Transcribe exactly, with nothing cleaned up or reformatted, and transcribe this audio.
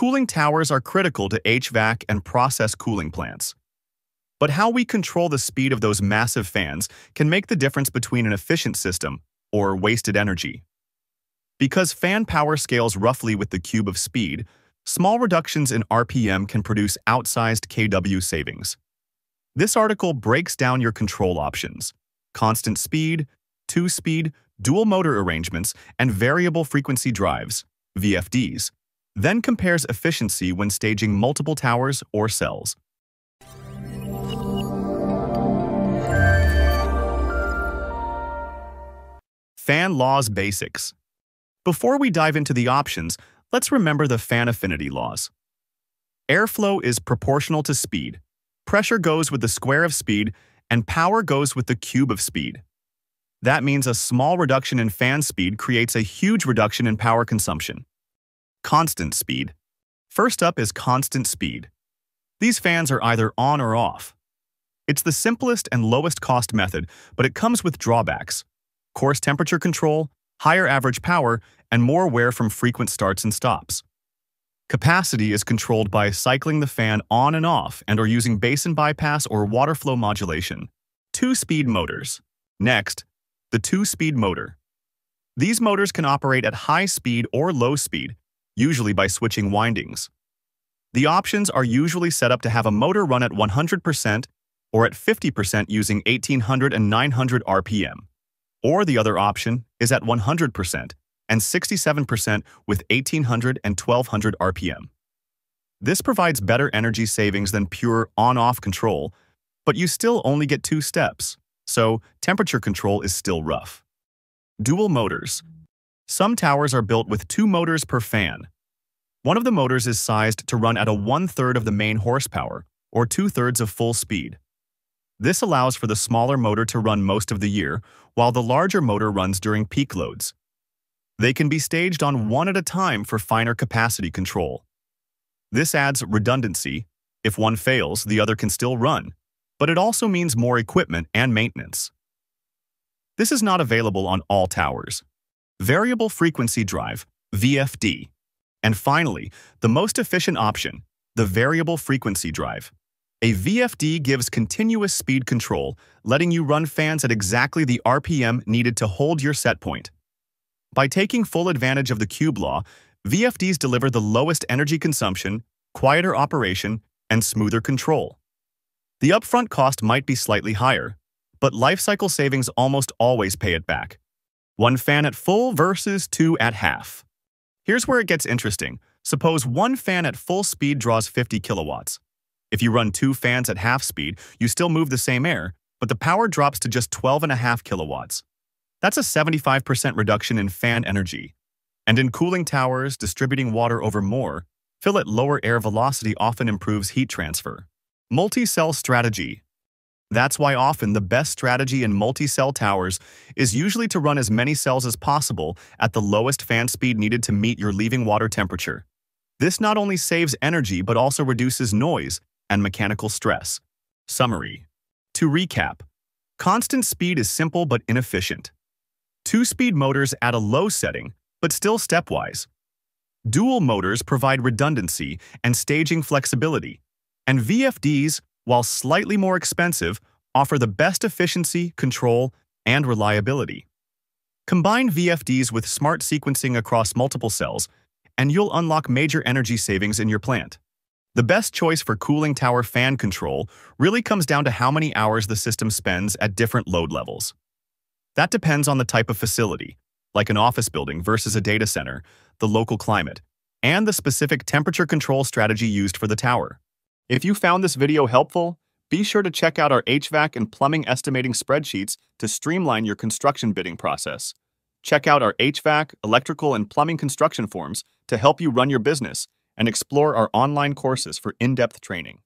Cooling towers are critical to H V A C and process cooling plants. But how we control the speed of those massive fans can make the difference between an efficient system or wasted energy. Because fan power scales roughly with the cube of speed, small reductions in R P M can produce outsized K W savings. This article breaks down your control options: constant speed, two-speed, dual motor arrangements, and variable frequency drives, V F Ds, then compares efficiency when staging multiple towers or cells. Fan laws basics. Before we dive into the options, let's remember the fan affinity laws. Airflow is proportional to speed. Pressure goes with the square of speed, and power goes with the cube of speed. That means a small reduction in fan speed creates a huge reduction in power consumption. Constant speed. First up is constant speed. These fans are either on or off. It's the simplest and lowest cost method, but it comes with drawbacks: coarse temperature control, higher average power, and more wear from frequent starts and stops. Capacity is controlled by cycling the fan on and off and or using basin bypass or water flow modulation. Two-speed motors. Next, the two-speed motor. These motors can operate at high speed or low speed, usually by switching windings. The options are usually set up to have a motor run at one hundred percent or at fifty percent using eighteen hundred and nine hundred R P M. Or the other option is at one hundred percent and sixty-seven percent with eighteen hundred and twelve hundred R P M. This provides better energy savings than pure on-off control, but you still only get two steps, so temperature control is still rough. Dual motors. Some towers are built with two motors per fan. One of the motors is sized to run at a one-third of the main horsepower, or two-thirds of full speed. This allows for the smaller motor to run most of the year, while the larger motor runs during peak loads. They can be staged on one at a time for finer capacity control. This adds redundancy. If one fails, the other can still run, but it also means more equipment and maintenance. This is not available on all towers. Variable frequency drive, V F D. And finally, the most efficient option, the variable frequency drive. A V F D gives continuous speed control, letting you run fans at exactly the R P M needed to hold your set point. By taking full advantage of the cube law, V F Ds deliver the lowest energy consumption, quieter operation, and smoother control. The upfront cost might be slightly higher, but lifecycle savings almost always pay it back. One fan at full versus two at half. Here's where it gets interesting. Suppose one fan at full speed draws fifty kilowatts. If you run two fans at half speed, you still move the same air, but the power drops to just twelve point five kilowatts. That's a seventy-five percent reduction in fan energy. And in cooling towers, distributing water over more, fill at lower air velocity often improves heat transfer. Multi-cell strategy. That's why often the best strategy in multi-cell towers is usually to run as many cells as possible at the lowest fan speed needed to meet your leaving water temperature. This not only saves energy but also reduces noise and mechanical stress. Summary. To recap, constant speed is simple but inefficient. Two-speed motors at a low setting, but still stepwise. Dual motors provide redundancy and staging flexibility, and V F Ds, while slightly more expensive, offer the best efficiency, control, and reliability. Combine V F Ds with smart sequencing across multiple cells, and you'll unlock major energy savings in your plant. The best choice for cooling tower fan control really comes down to how many hours the system spends at different load levels. That depends on the type of facility, like an office building versus a data center, the local climate, and the specific temperature control strategy used for the tower. If you found this video helpful, be sure to check out our H V A C and plumbing estimating spreadsheets to streamline your construction bidding process. Check out our H V A C, electrical, and plumbing construction forms to help you run your business, and explore our online courses for in-depth training.